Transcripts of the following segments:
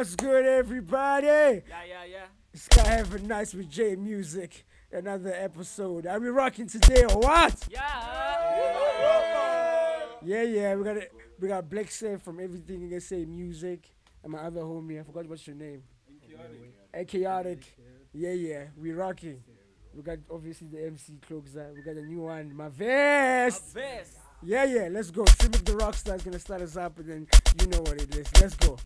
What's good, everybody? Yeah. It's gotta have a nice with Jay Music. Another episode. Are we rocking today or what? Yeah. We got Blacksave from Everything SA Music, and my other homie. I forgot what's your name. Echaotic. Yeah. We rocking. We got obviously the MC Kluxa. We got a new one, Ma-Vest. Yeah. Let's go. Tremic Dah Rockstar is gonna start us up, and then you know what it is. Let's go.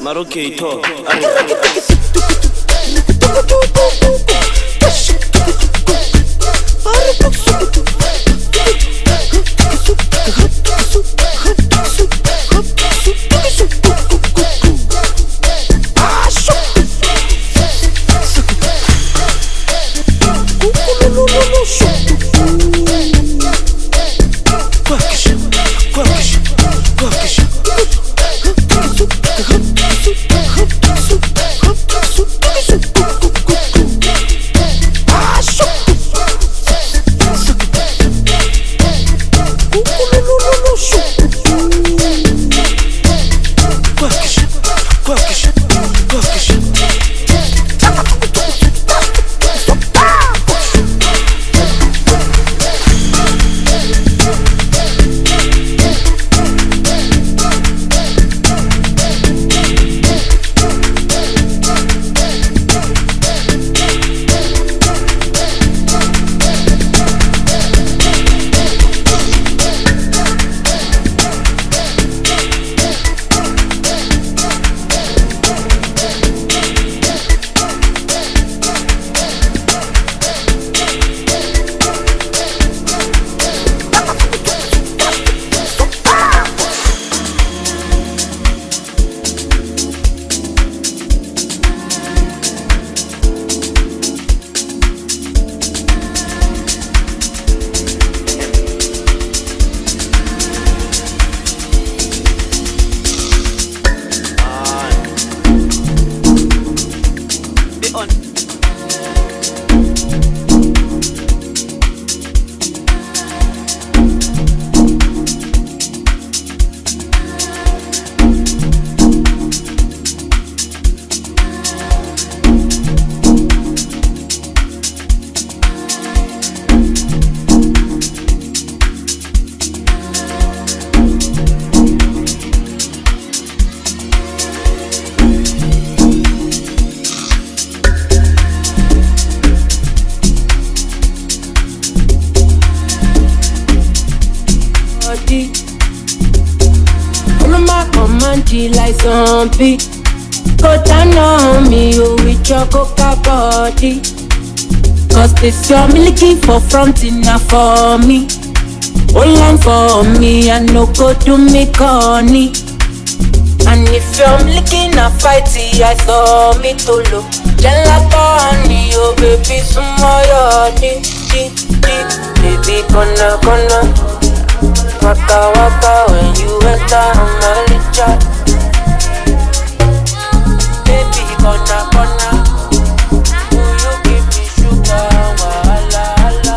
Maroke talk. on. Like zombie, go down on me with your coca body. Cause this your milky for fronting now for me. Hold on for me, I no go do me corny. And if your milky na fighty, I saw me to look. Jalapani, oh baby, some more baby, gonna. Waka waka when you enter, I'm a little. Corner, corner. Will you give me sugar? Wahala, hala.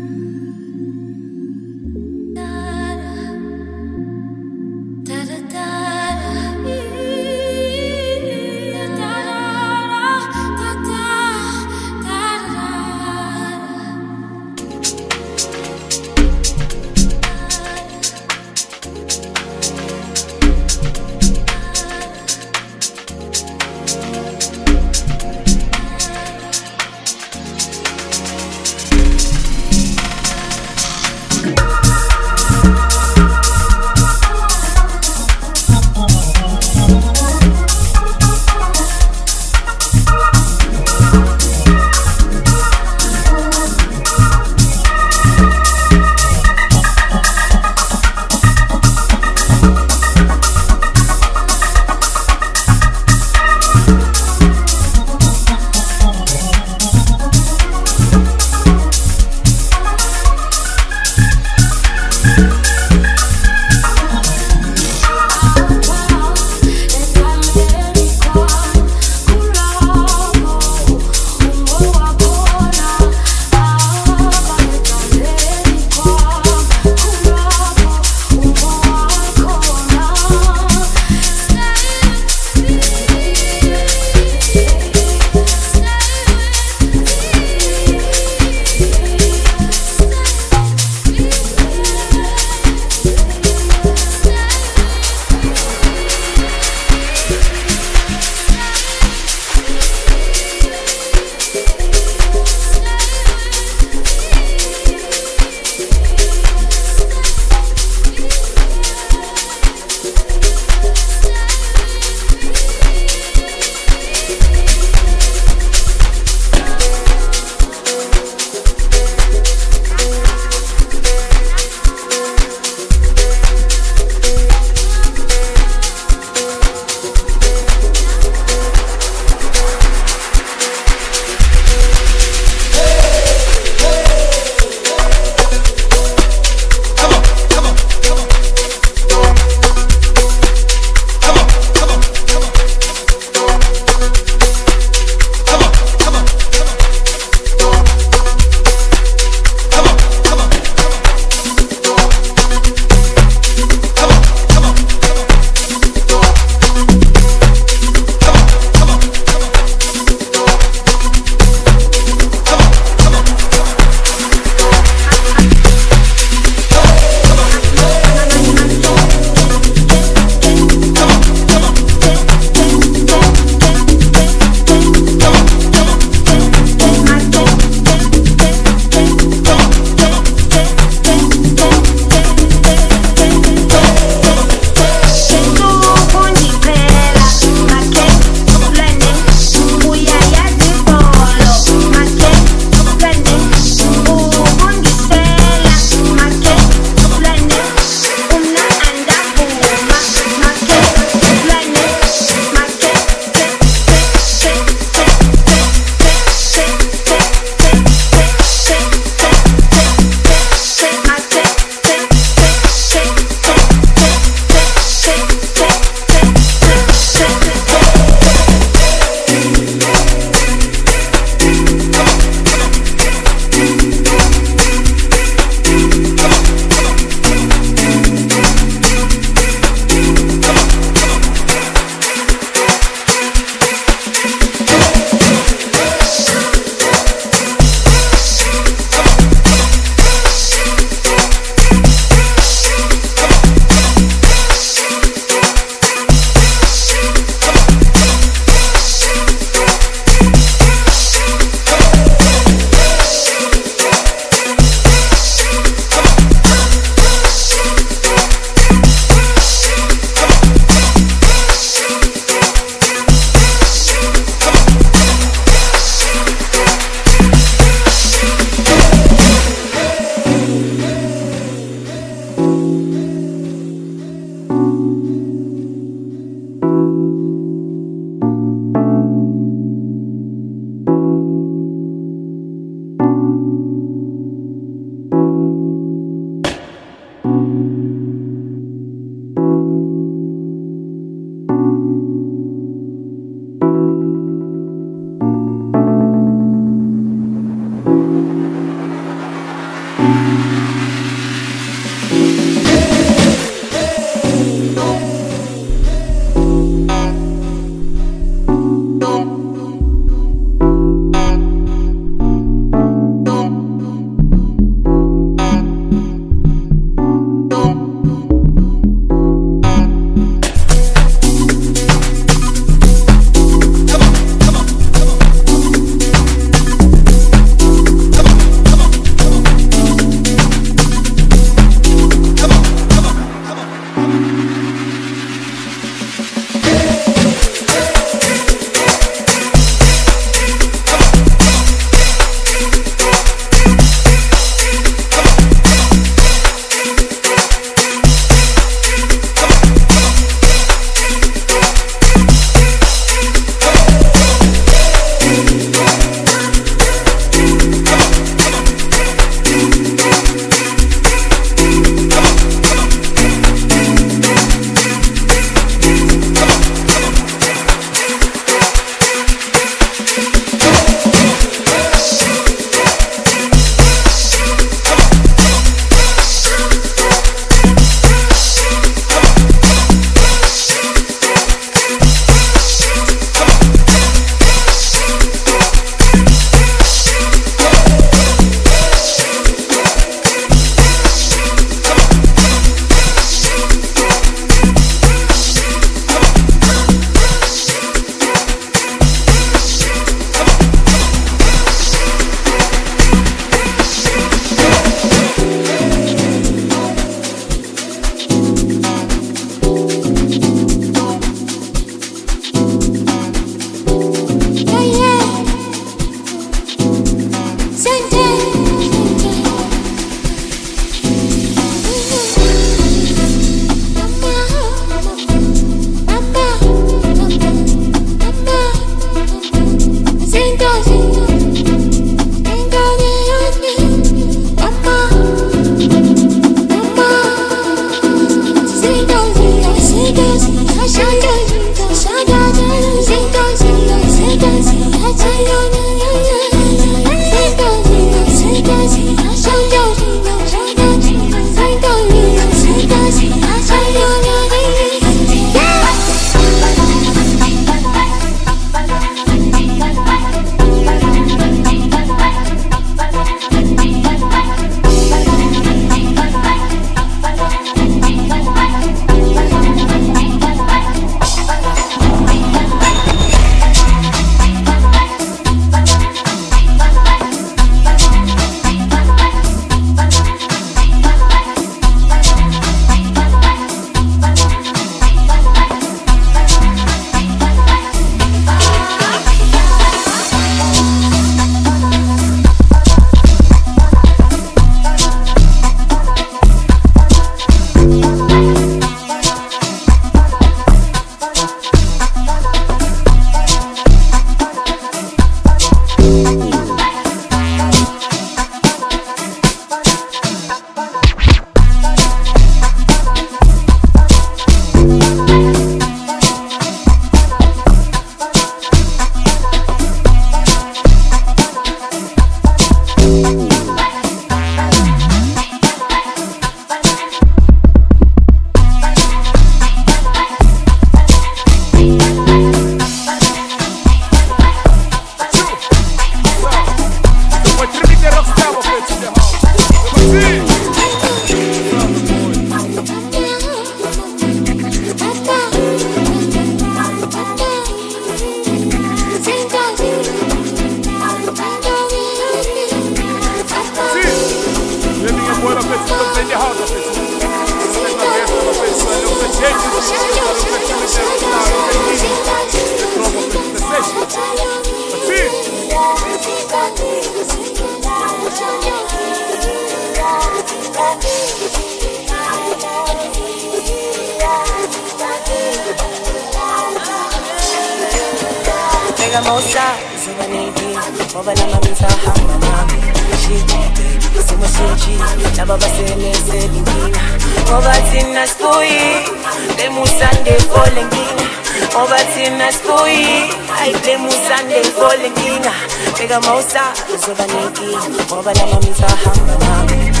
Over the mountains, I humble.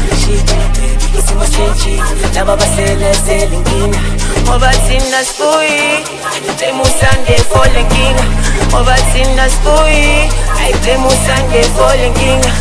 nababasela selinkinga ngoba thina sibuyi demusande folenkinga ngoba thina sibuyi demusande folenkinga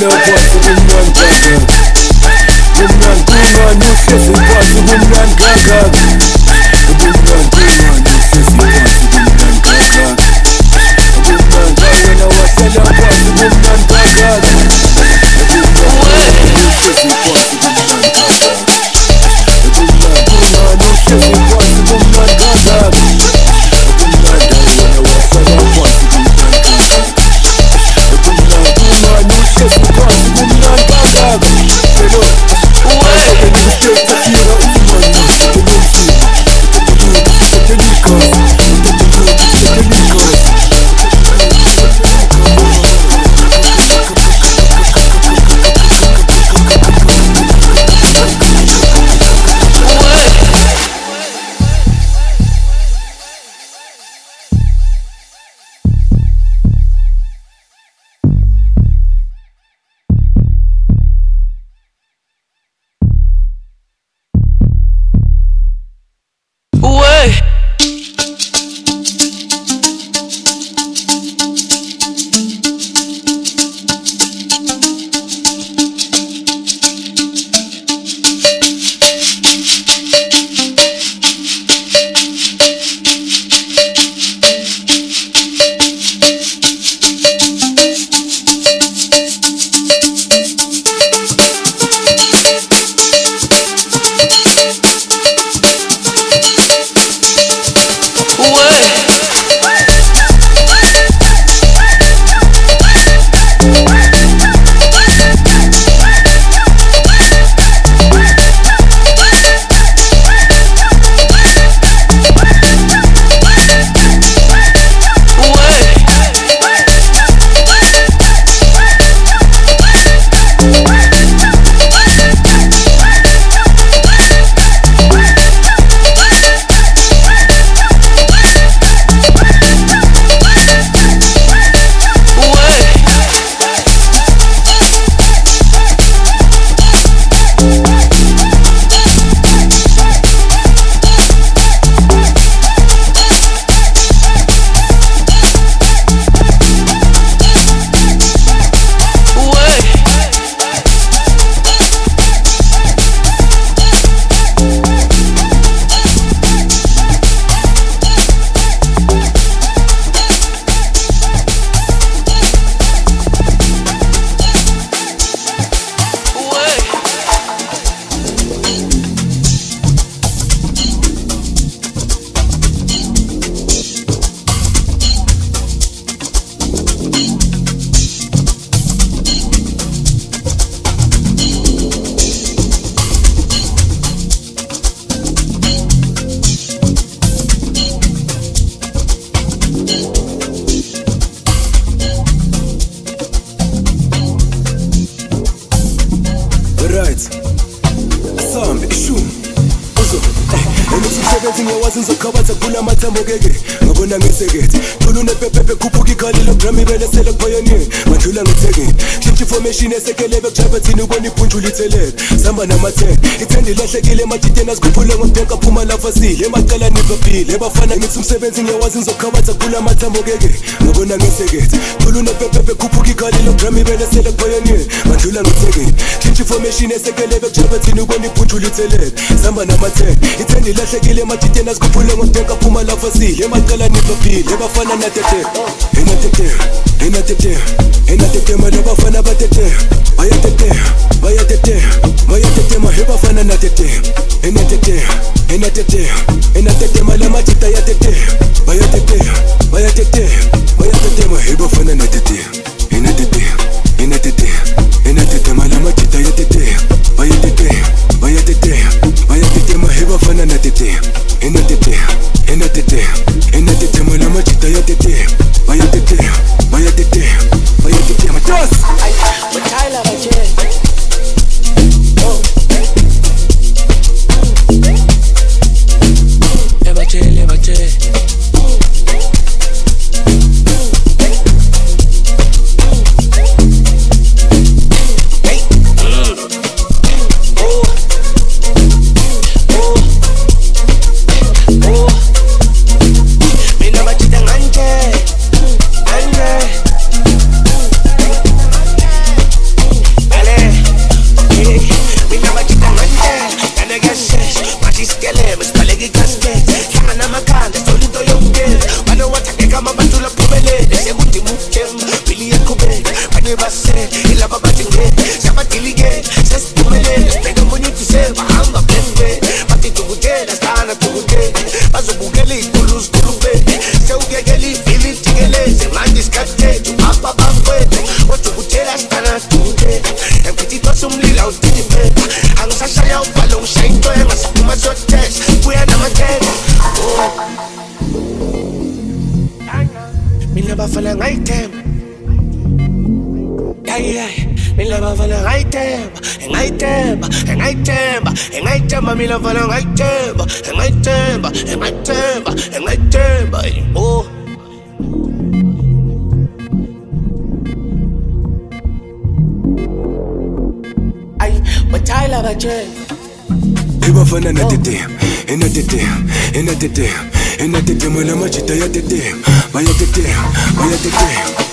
no possible man conquer. Woman, woman, you face impossible man conquer. Woman, woman, you face impossible man conquer. Woman, you know what's an impossible man conquer. Woman, you face impossible man conquer. Woman, woman, you face impossible man conquer. Tell ne basse ila baba tinge sabat kilige ses tumele pega muni tse bahamba blende pati tu gele stana tu gele paso bugeli kulus kulube se ugeli fili tingele se magis katte tu papa bambe o tu gele stana tu gele en petit tosum lila utime anu sa shaya upalo shaito e masuma sotes we are not dead mina bafala ngaitem. Me love for an item, an item, an item, an item. Me love for an item, an item, an item, an item. Oh, I, but I love a dream. You were fun another day, another day, another day, another day. When I'm just tired today, my other day, my other day.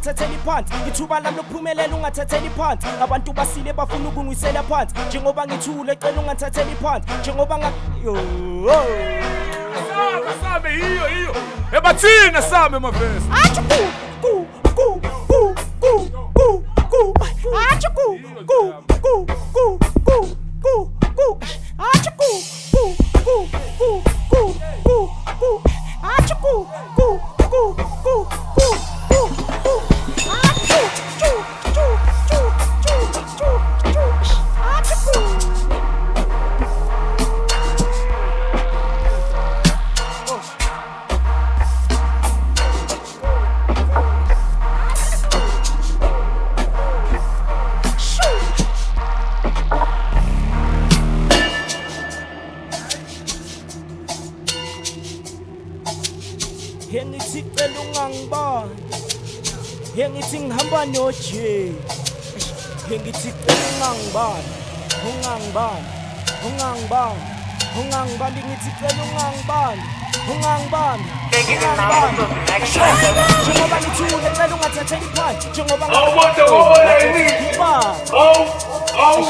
ungathatheli phansi ithuba lami lokuphumelela ungathatheli phansi abantu basile bafuna ukungisela phansi njengoba ngithule ecela ungathatheli phansi njengoba yo sabe hiyo ebathina sabe Ma-Vest ku ku ku ku ku ku ku ku ku ku ku ku ku ku ku ku ku ku ku ku ku ku ku ku Hengithi ngihamba no Jay Hengithi ungangibani ngithi cela ungangibani njengoba ngithule cela ungathatheli phansi njengoba oh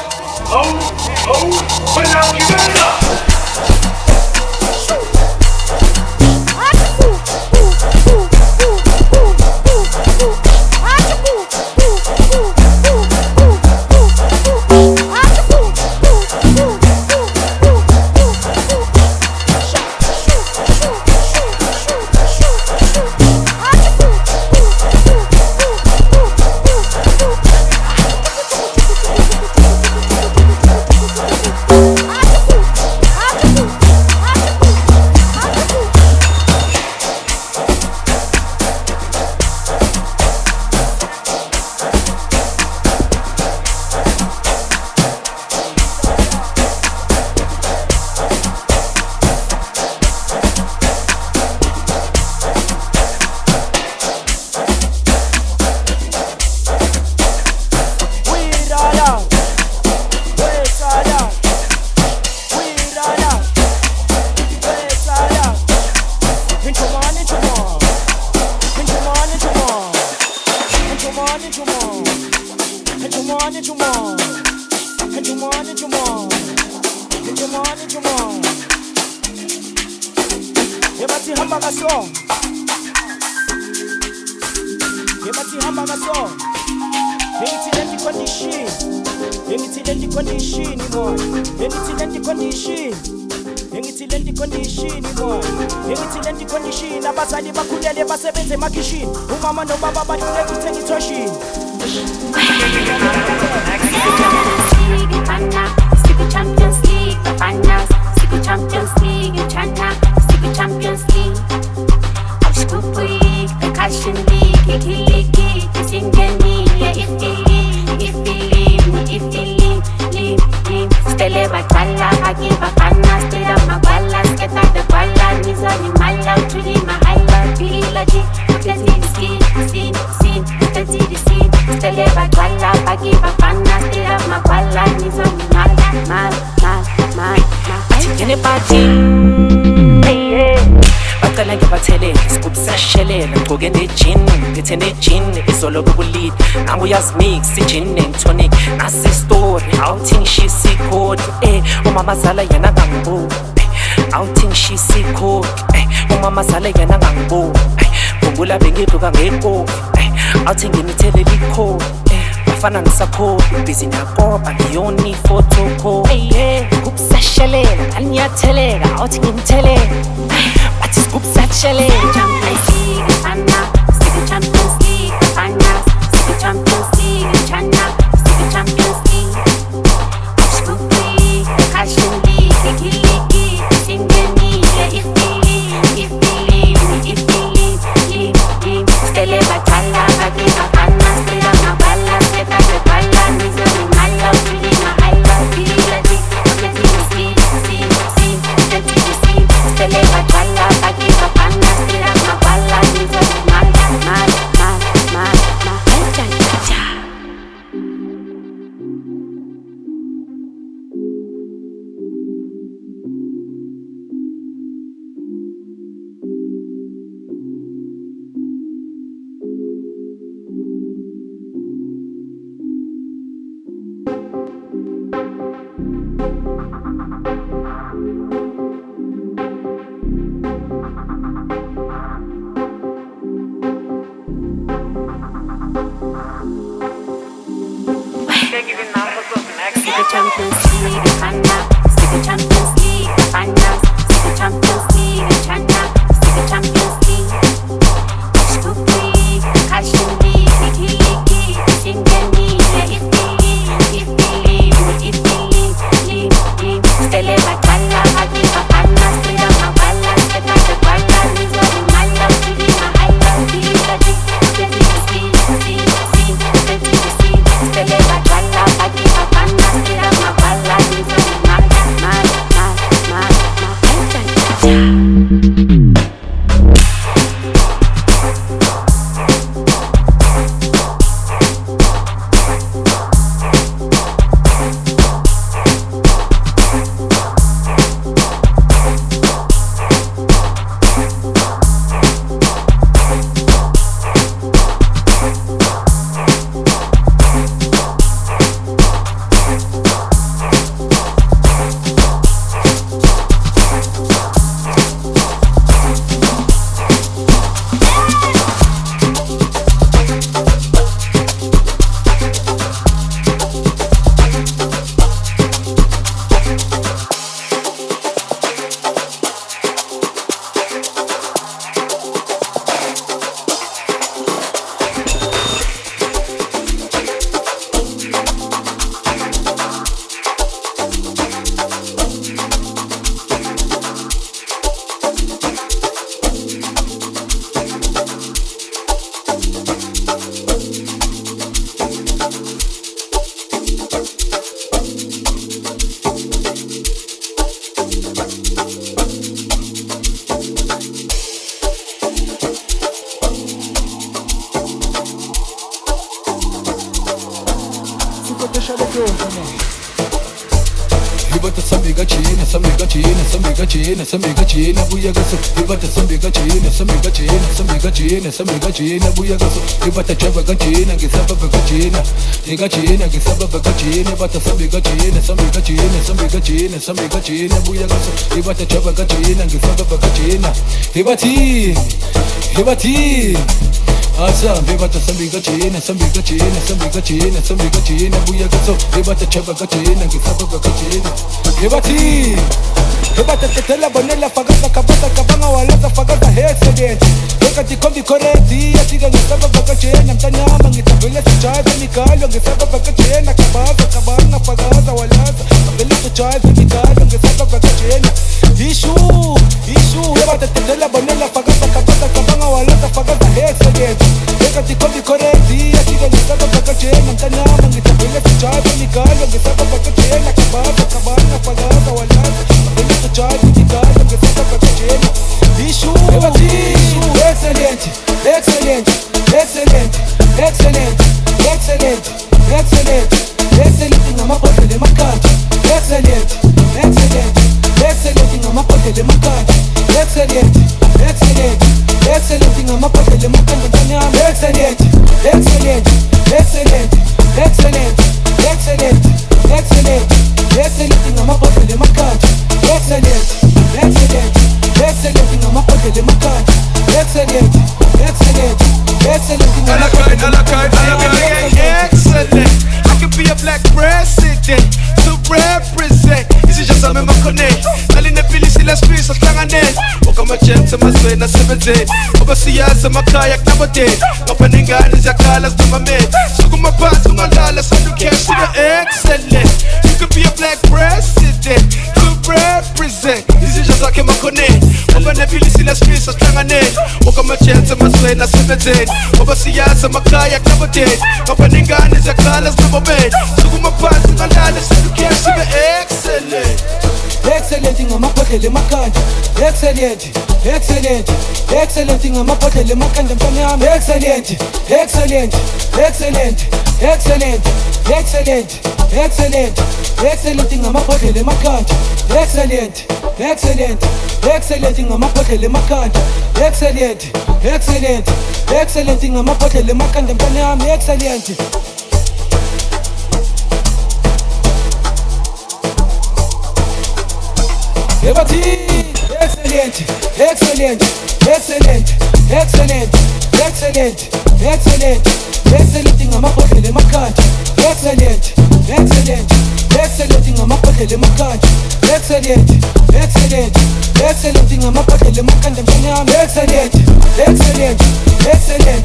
busy na kopa ngiyoni photocall hey kukusashelela aniyatheleka awuthi ngimtheleka bathi kukusashelela jump like anna stick to champions league anna stick to champions league anna stick to champions league stick to champions league singeni if we stele bakhala bakhala anna Leva a la paquita, panas, tira, mapala, dice, mal, mal, mal. Ibata sambiga china, sambiga china, sambiga china, sambiga china, buyaga so. Ibata sambiga china, sambiga china, sambiga china, sambiga china, buyaga so. Ibata chabaga china, gisabaga china, iga china, gisabaga china, ibata sambiga china, sambiga china, sambiga china, sambiga china, buyaga so. Ibata chabaga china, gisabaga china, ibati, ibati. Awesome, we bought some big china, some big china, some big china, some big china. We got so we bought a chavaga china, get some of the china. We bought it. We bought the tetela bonela, forgot the kabata kabanga, wallet, forgot the headset. Look at the combi correcti, I think I get some of the china. I'm telling you, I'm getting a bullet to charge me, call you get some of the china, kabata kabanga, forgot the wallet, a bullet to charge me, call you get some of the china. Issue, issue. We bought the tetela bonela, forgot the kabata kabanga, wallet, forgot the headset. Eka ti kobi koreti, eki ga nisaba bakache, mantana mangi tabela kuchai, nikala nisaba bakache, nakababa kabana pagada walada, tabela kuchai, nikala nisaba bakache. Dishu, dishu, excellent, excellent, excellent, excellent, excellent, excellent, excellent, ngamakotele makati, excellent, excellent, excellent, ngamakotele makati, excellent, excellent, excellent, ngamakotele makati. Excellent, excellent, excellent, excellent, excellent, excellent, excellent in my pocket, in my country. Excellent, excellent, excellent in my pocket, in my country. Excellent, excellent, excellent in my pocket. Excellent. I could be a black president to represent. This is just a member connect. I in the village, in the streets, I'm trying to. I'm a gentleman, I'm not 7 days. Overseas, I'm a kayak, never did. Opening eyes, I call us to my men. So come up, I'm a dollar, so you can't see the excellent. You could be a black president to represent. This is just like I'm a connect. Open the village in the streets, I'm trying to. I'm a gentleman, I'm not 7 days. Overseas, I'm a kayak, never did. Opening eyes, I call us to my men. So come up, I'm a dollar, so you can't see the excellent. Excellent in my pocket, in my country. Excellent, excellent, excellent in my pocket, in my country. Excellent, excellent, excellent, excellent, excellent, excellent, excellent in my pocket, in my country. Excellent, excellent, excellent in my pocket, in my country. Excellent, excellent, excellent in my pocket, in my country. Excellent. Everything excellent, excellent, excellent, excellent, excellent, excellent, excellent in my pocket, in my country. Excellent, excellent, excellent in my pocket, in my country. Excellent, excellent, excellent in my pocket, in my country. Excellent, excellent, excellent, excellent,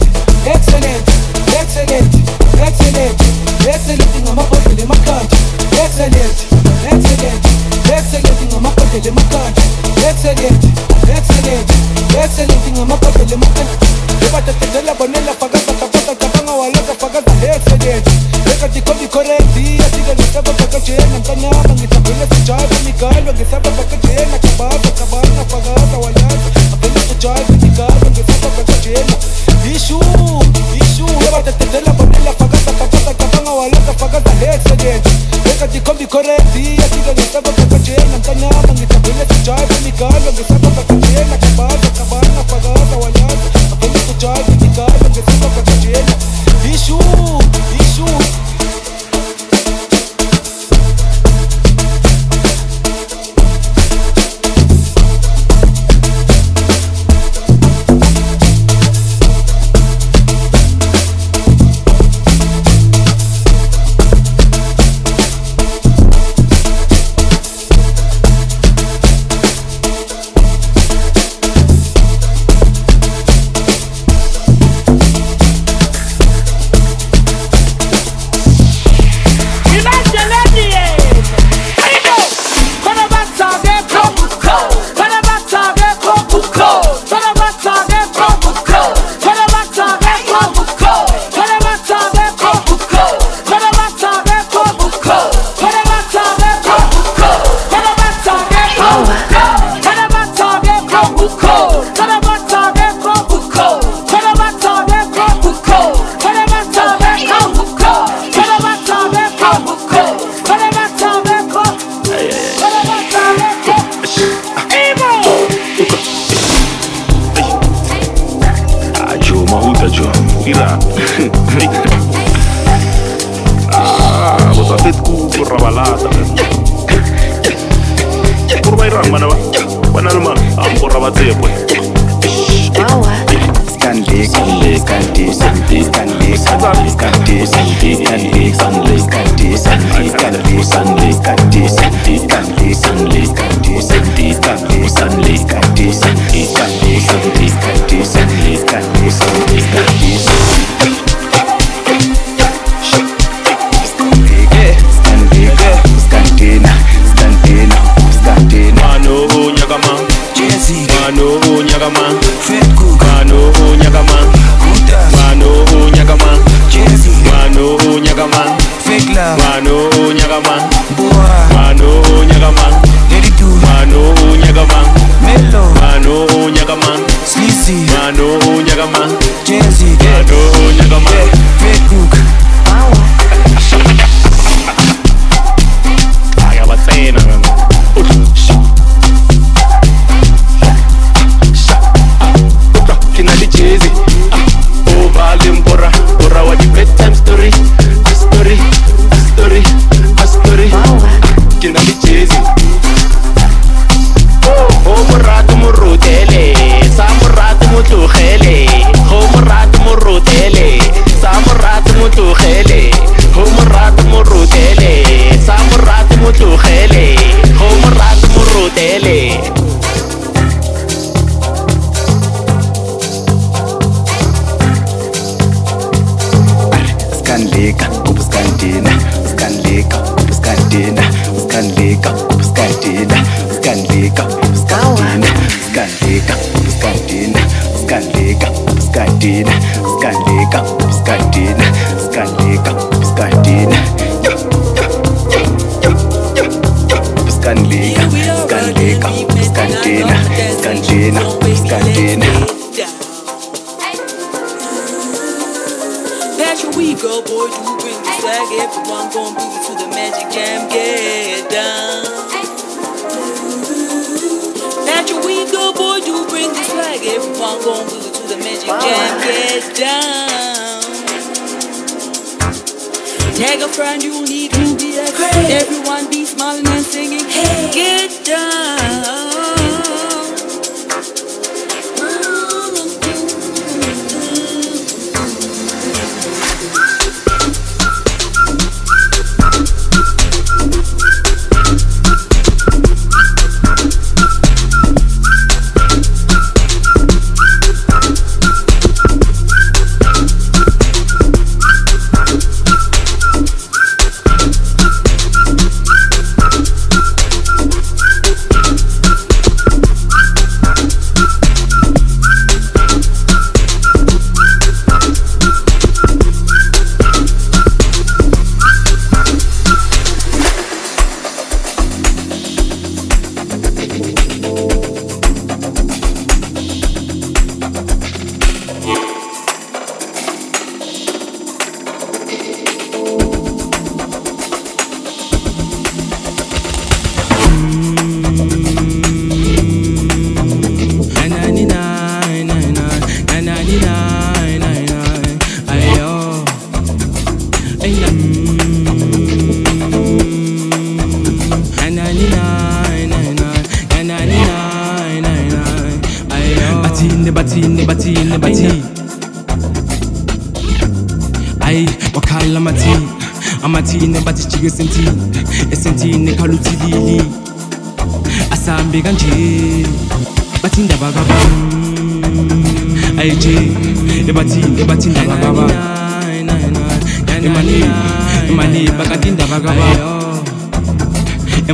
excellent, excellent, excellent in my pocket, in my country. Excellent, excellent. Excellent in my pocket, in my country. Excellent, excellent, excellent in my pocket, in my country. If I take the labonella, forget the capata, capanga, I let the forget the excellent. Look at the copy correct, I think I get up a package, and then I'm going to be left to charge, and the guy will get up a package, and I can buy the cabana, forgot our life. I'm going to charge, and the guy will get up a package. Issue, issue, if I take the labonella, forget the capata, capanga, I let the forget the excellent. Look at the copy correct, I think I get up a package. amathebo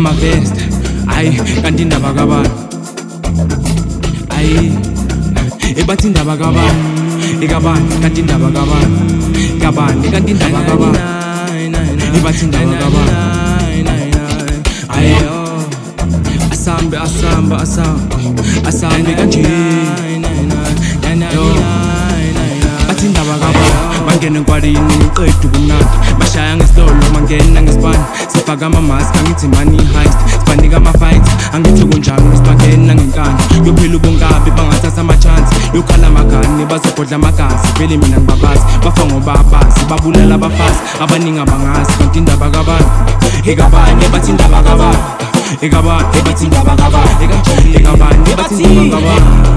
Ma-Vest, ay, kandinda bagaba. Ay, ebatinda bagaba. Egaban, kandinda bagaba. Gaban, kandinda bagaba. Ebatinda bagaba. Ay, asambe, asambe, asambe, asambe kanji. Yo, batinda bagaba. Mangena ngwarini ngiqedwe kunaka bashaya ngesolo mangena ngesibani sifaka amamask angithi mani heist sibanika ama fights angithi kunjalo sibangena ngenkani yophela ubonkabi bangathatha ama chance yokhala amagani bazobhodla amagazi vele mina ngibabazi bafa ngobabazi babulala abafazi abaningi abangazi kanti indaba kabani ekabanye bathi indaba kabani Igaban, Ebati, Gabagaba, Igaban, Ebati, Gabagaba,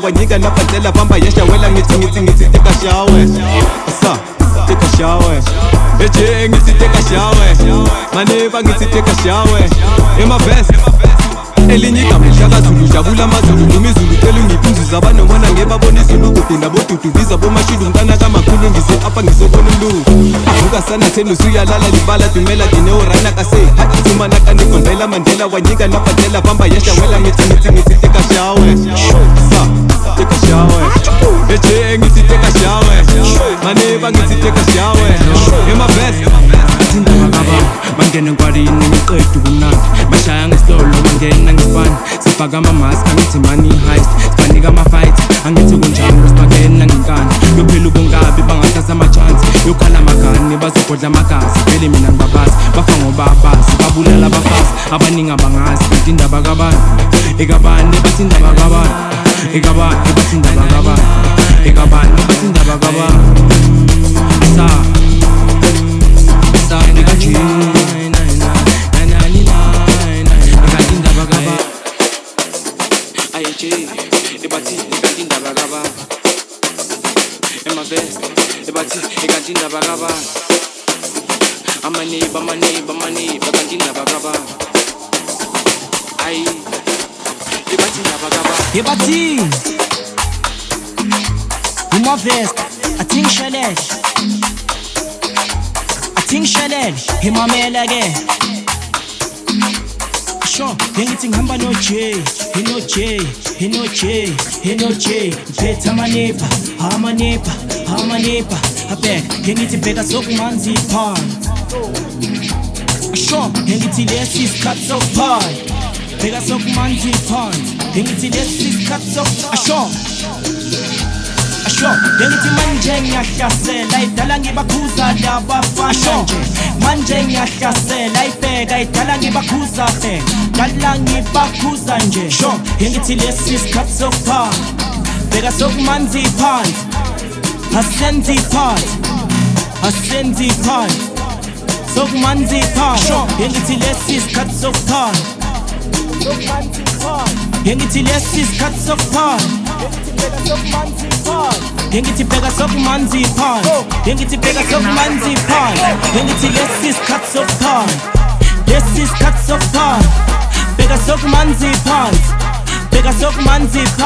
Wanyika na pantela bamba yesha wela ngiti teka shawe sa teka shawe eje ngiti teka shawe maneva ngiti teka shawe Ma-Vest elinyika mshaka zulu javula mazulu numizulu telu ngipunzi zabano mwana ngebaboni zulu kupinda botutubiza bomashidu mtana kama kulu ngize apa ngizobona mlu afuka sana tenu suya lala libala tumela dineo rana kase hati tumanaka nikondela mandela wanyika na pantela bamba yesha wela ngiti teka shawe sa take a shower. Eche ngiti take a shower. Maneva ngiti take a shower. Ma-Vest. Sinda magaba. Mangena ngwari ningitoi tukunanga. Mashaya ngisolo mangena ngispan. Sipaga mamas angithi money heist. Sipanika mafight. Angithi kunjani usipakena ngingani. Yophela ubungabi bangathatha amachance. Yokhala magani bazogodla amagazi. Vele mina ngibabazi. Bafa ngobabazi. Babulala abafazi. Abaningi abangazi. Kanti indaba kabani. Ekabani bathi indaba kabani. Ekaba, ebasinda bagaba. Ekaba, ebasinda bagaba. Sa, sa, ekaji. Ebasinda bagaba. Ayeje, ebati, ebasinda bagaba. Ma-Vest, ebati, ebasinda bagaba. Amani, bamani, bamani, ebasinda bagaba. Ay. Rebati, Ma-Vest, I think challenge, he my man again. Sure, anything I'm no Jay, he no Jay. Better my neighbor, I beg, you need to beg us up, man's pond. Sure, anything less is cut so pie. Bega sok manzi pond, dengithi lesi katso asho, dengithi manje ngiyahlasela idala ngibakhuza labafana asho, manje ngiyahlasela ibheka idala ngibakhuza bheka, dala ngibakhuza nje asho, dengithi lesi katso pond, bega sok manzi pond, asendi pond, sok manzi pond asho, dengithi lesi katso pond. Yengithi lesi isikhathi sokuphana yengithi bheka sokumanzi iphana yengithi lesi isikhathi sokuphana bheka sokumanzi iphana Hey, 2023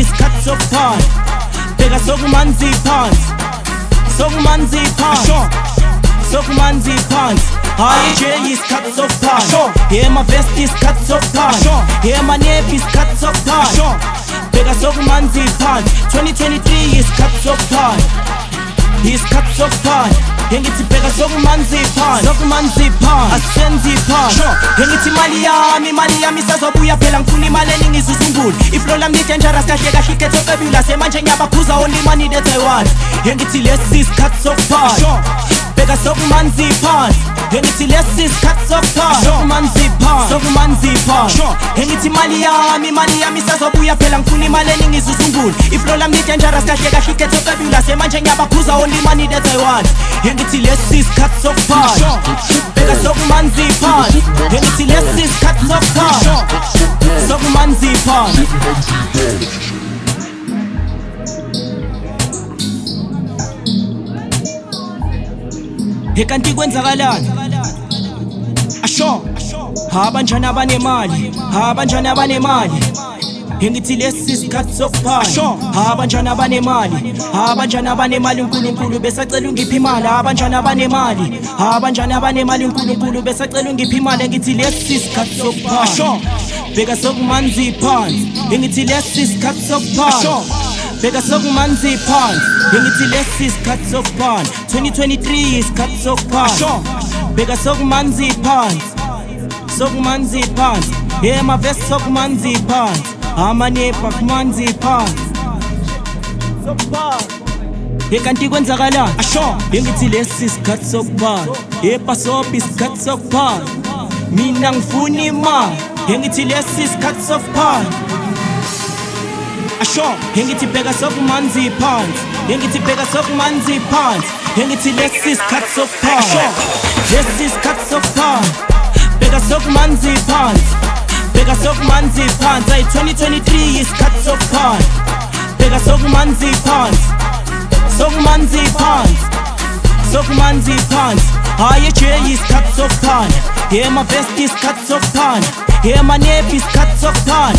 isikhathi sokuphana bheka sokumanzi iphana cuts of manzi's pants. Hi Jay is cuts of pants. Here my vest is cuts of pants. Here my nap is cuts of pants. Bigger soft manzi's pants. 2023 is cuts of pants. He's cuts of pants. Hengithi bigger soft manzi's pants. Soft manzi's pants. Asenzi pants. Hengithi mali yami sazobuya phela ngifuna imali eningizizungula. Iflow lami dangerous kahle kahle ikhetho cebula semanje ngiyabakhuza only money that I want. Hengithi less is cuts of pants. Bigger soft manzi pants. Hengithi less is cuts of pants. Soft manzi pants. Soft manzi pants. Hengithi mali yami sazobuya phela ngifuna imali eningizizungula. Iflow lami dangerous kahle kahle ikhetho cebula semanje ngiyabakhuza only money that I want. Hengithi less is cuts of pants. Bigger soft manzi pants. Hengithi less is cuts of pants. Soft manzi pants. Kanti kwenzakalani asho abanjani abanemali ngithi lesi isikhathi sokuphana abanjani abanemali uNkulunkulu besacela ungiphe imali abanjani abanemali uNkulunkulu besacela ungiphe imali ngithi lesi isikhathi sokuphana bheka sokumanzi phansi ngithi lesi isikhathi sokuphana bigger soft manzi pants. Hengithi less is cuts of pants. 2023 is cuts of pants. Bigger soft manzi pants. Soft manzi pants. Yeah, my vest soft manzi pants. I'm a nepa manzi pants. Soft pants. Kanti kwenzakalani? Hengithi less is cuts of pants. Epa soft is cuts of pants. Mina ngifuna imali. Hengithi less is cuts of pants. Hengithi bigger soft manzi pants. Hengithi bigger soft manzi pants. Hengithi less is cuts of pants. Less is cuts of pants. Bigger soft manzi pants. Bigger soft manzi pants. 2023 is cuts of pants. Bigger soft manzi pants. Soft manzi pants. Soft manzi pants. Higher chair is cuts of pants. Here my vest is cuts of pants. Here my nap is cuts of pants.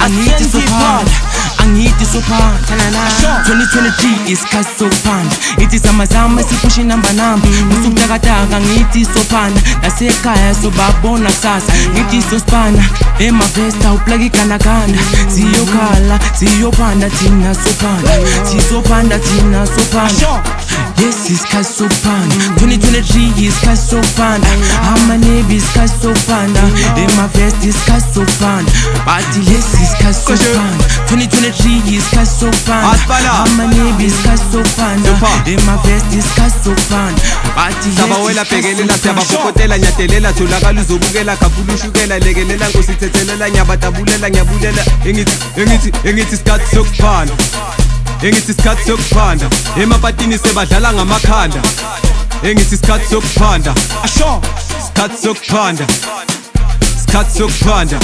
I need this pants. I need this pants. 2023 is cuts of pants. It is amazama sipushi number number. Musukakataka ngithi so pants. Nasekhaya sobabona sasa. Ngithi so spana. Ema vesta uplagi kanakana. Siyo khala, siyo panda thina so panda. Sizo panda thina so panda. Yes, it's cuts of pants. 2023 is cuts of pants. My name is cuts of pants. My vest is cuts of pants. But yes, it's cuts of pants. 2023 is cuts of pants. My name is cuts of pants. My vest is cuts of pants. But yes, it's cuts of pants. Engithi isikhathi sokuphanda emapatini sebadlala ngamakhanda engithi isikhathi sokuphanda isikhathi sokuphanda isikhathi sokuphanda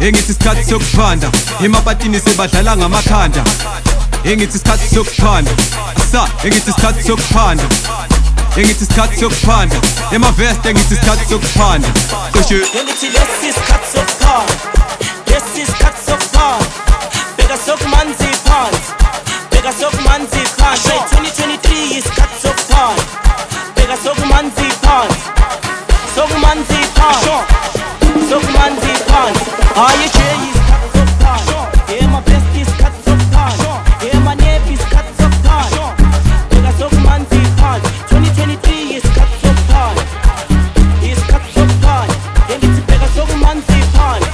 engithi isikhathi sokuphanda emapatini sebadlala ngamakhanda engithi isikhathi sokuphanda asa engithi isikhathi sokuphanda engithi isikhathi sokuphanda emavest engithi isikhathi sokuphanda kusho engithi lesi isikhathi sokuphanda lesi isikhathi sokuphanda beka sokumanzi phansi. Bigger soft manzi pants. 2023 is cuts of pants. Bigger soft manzi pants. Soft manzi pants. Soft manzi pants. Are you Jay is cuts of pants. Yeah, my vest is cuts of pants. Yeah, my nap is cuts of pants. Bigger soft manzi pants. 2023 is cuts of pants. Is cuts of pants. Then it's bigger soft manzi pants.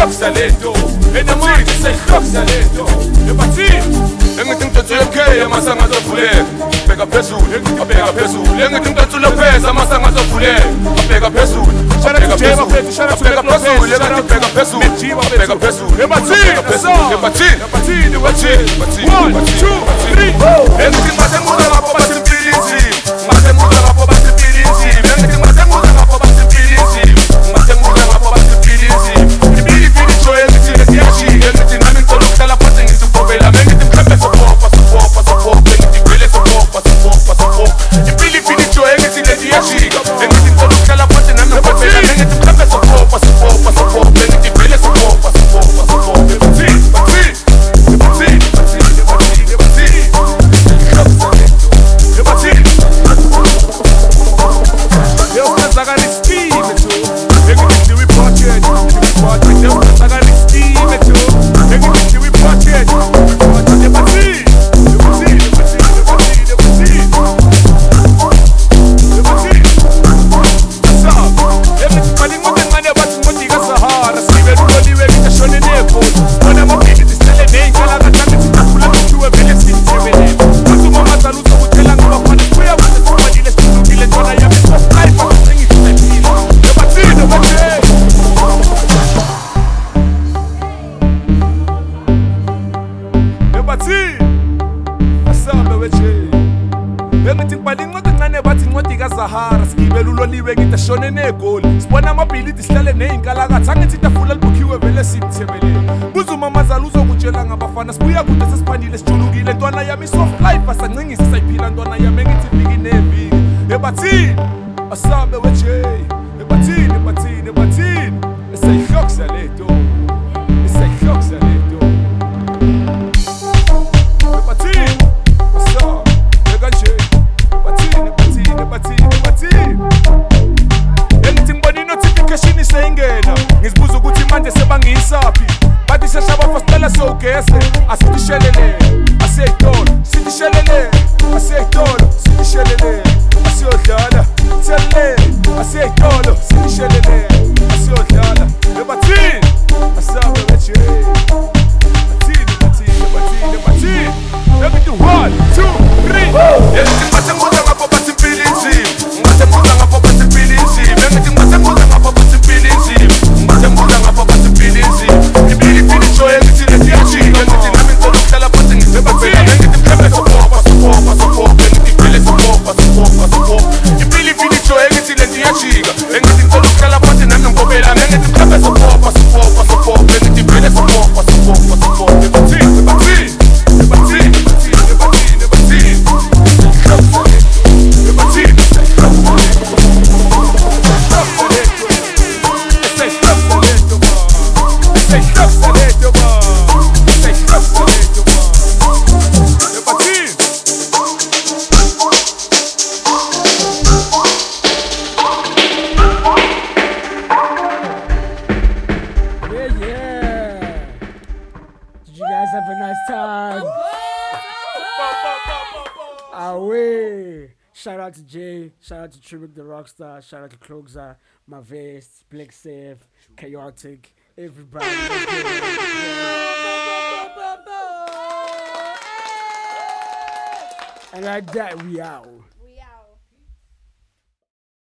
Kluxa leto, ena mui se Kluxa leto. E parti, engitun tatu lepke, amasanga zofule. Pega pesu, engitun pega pesu, engitun tatu lepes, amasanga zofule. Pega pesu, pega pesu, pega pesu, engitun pega pesu, pega pesu. E parti, e parti, e parti, e parti, e parti. 1, 2, 3, go. Engitun matemura la boba simbiliti, matemura la boba simbiliti, engitun matemura la boba simbiliti. Tremic Dah Rockstar, shout out to Kluxa, Ma-Vest, Blacksave, Echaotic, everybody. And like that, we out.